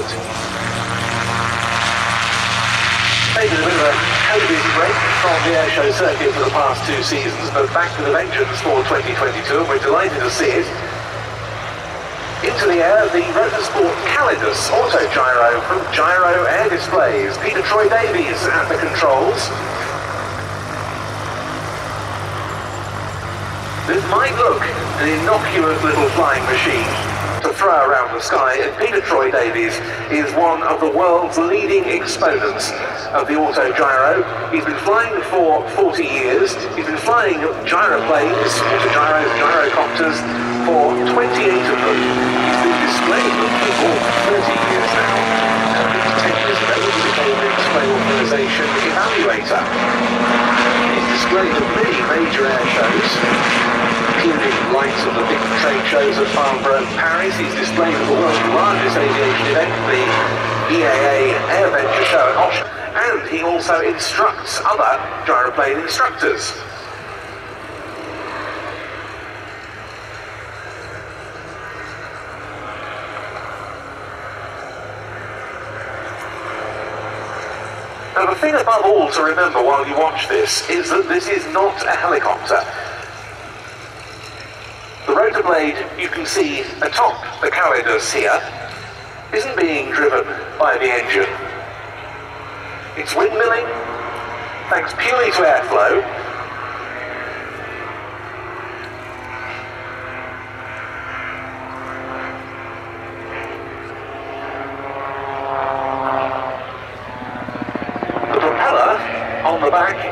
distance. Maybe a bit of a COVID break from the air show circuit for the past two seasons, but back to the vengeance for 2022, and we're delighted to see it. Into the air, the RotorSport Calidus Auto Gyro from Gyro Air Displays. Peter Troy Davies at the controls. This might look an innocuous little flying machine to throw around the sky, and Peter Troy Davies is one of the world's leading exponents of the auto gyro. He's been flying for 40 years. He's been flying gyroplanes, auto gyros, gyrocopters for 28 of them. He's been displaying them for 30 years now. And 10 years ago, he became a display organisation evaluator. Displayed at many major air shows, including lights of the big trade shows at Farnborough and Paris. He's displayed at the world's largest aviation event, the EAA Air Venture Show at Oshkosh, and he also instructs other gyroplane instructors. Now, the thing above all to remember while you watch this is that this is not a helicopter. The rotor blade you can see atop the Calidus here isn't being driven by the engine. It's windmilling, thanks purely to airflow.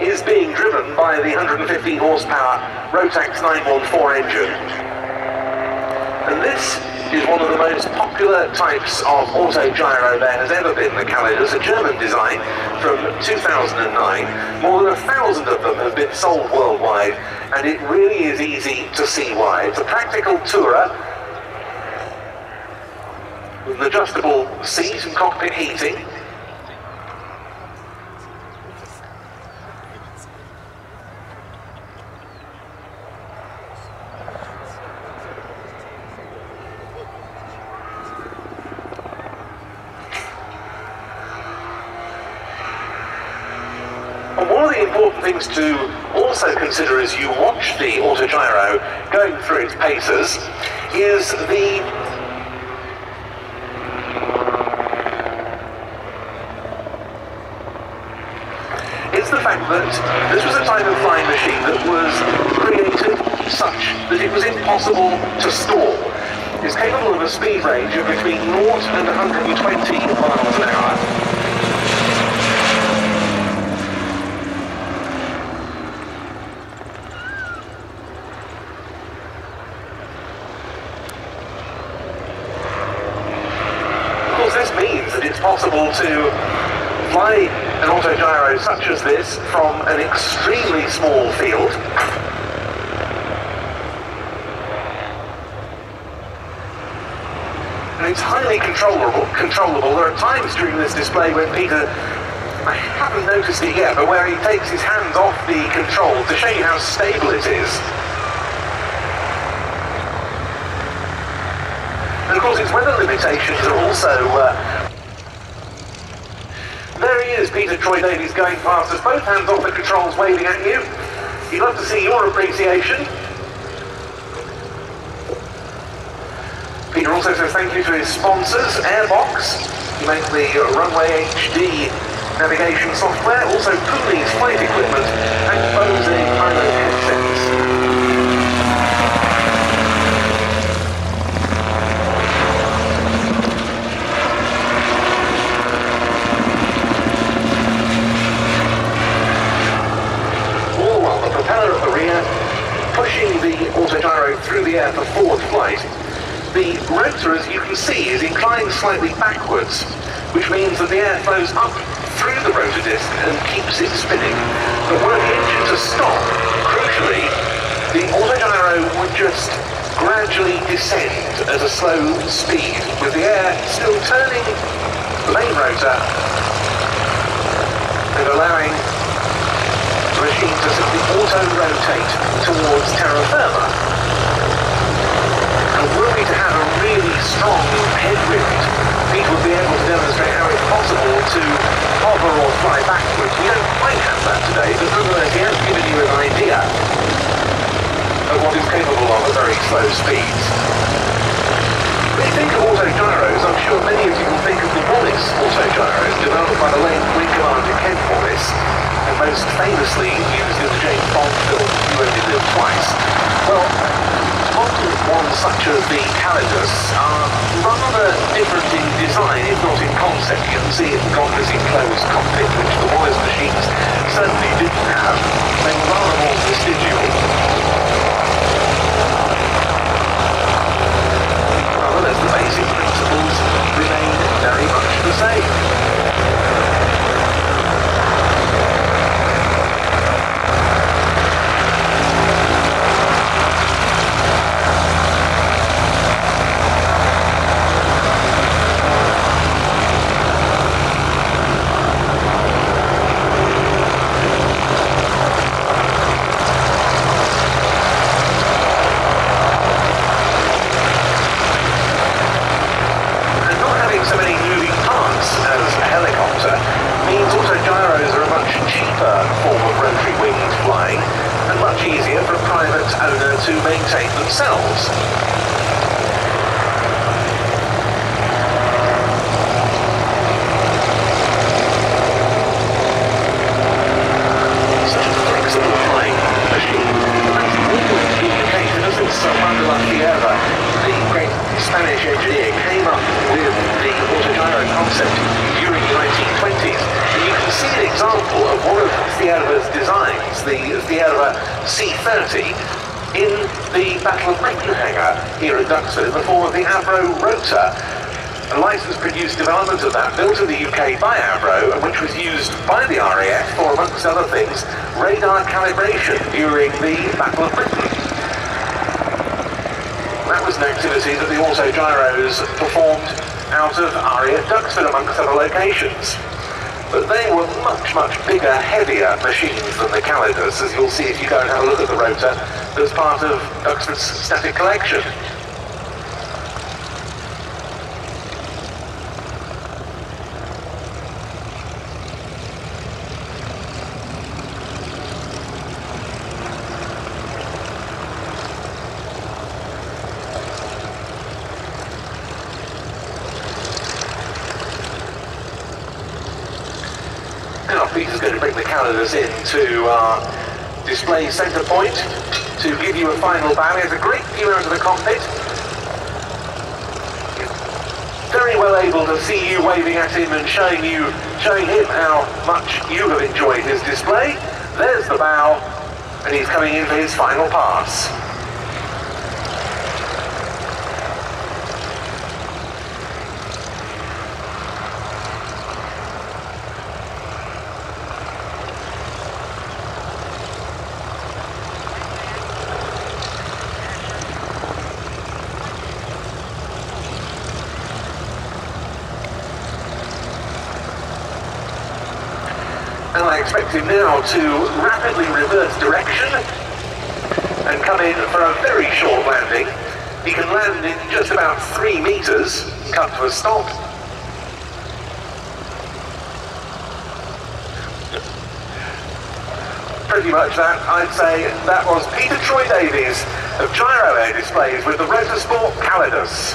Is being driven by the 115 horsepower Rotax 914 engine. And this is one of the most popular types of auto gyro there has ever been, the Calidus, a German design from 2009. More than 1,000 of them have been sold worldwide, and it really is easy to see why. It's a practical tourer with an adjustable seat and cockpit heating. Important things to also consider as you watch the autogyro going through its paces is the fact that this was a type of flying machine that was created such that it was impossible to stall. It's capable of a speed range of between 0 and 120 miles an hour. Possible to fly an autogyro such as this from an extremely small field. And it's highly controllable. There are times during this display when Peter, I haven't noticed it yet, but where he takes his hands off the control to show you how stable it is. And of course its weather limitations are also there he is, Peter Troy Davies going past us, both hands off the controls waving at you. He'd love to see your appreciation. Peter also says thank you to his sponsors, Airbox, who make the Runway HD navigation software, also Pooley's flight equipment, and Bose pilot headsets. Through the air for forward flight. The rotor, as you can see, is inclined slightly backwards, which means that the air flows up through the rotor disc and keeps it spinning. But were the engine to stop, crucially, the autogyro would just gradually descend at a slow speed, with the air still turning the main rotor and allowing the machine to simply auto-rotate towards terra firma. We're going to have a really strong headwind. Pete would be able to able to hover or fly backwards. We don't quite have that today, but nonetheless he has given you an idea of what it's capable of at very slow speeds. When you think of autogyros, I'm sure many of you will think of the Wallace autogyros developed by the late Wing Commander Ken Forrest, and most famously used in the James Bond film You Only Live Twice. Well, ones such as the Calidus are rather different in design, if not in concept. You can see it got this enclosed cockpit, which the Wallace machines certainly didn't have. They were rather more vestigial. Nonetheless, the basic principles remain very much the same. Duxford in the form of the Avro Rotor, a licence-produced development of that built in the UK by Avro, and which was used by the RAF for, amongst other things, radar calibration during the Battle of Britain. That was an activity that the autogyros performed out of RAF Duxford, amongst other locations. But they were much, much bigger, heavier machines than the Calidus, as you'll see if you go and have a look at the rotor that's part of Duxford's static collection. Into our display centre point to give you a final bow. Here's a great view out of the cockpit. Very well able to see you waving at him and showing him how much you have enjoyed his display. There's the bow, and he's coming in for his final pass. Expecting now to rapidly reverse direction and come in for a very short landing. He can land in just about 3 meters, come to a stop. Pretty much that, I'd say that was Peter Troy Davies of Gyro Air Displays with the RotorSport Calidus.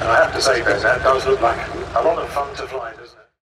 And I have to say, Ben, that does look like a lot of fun to fly.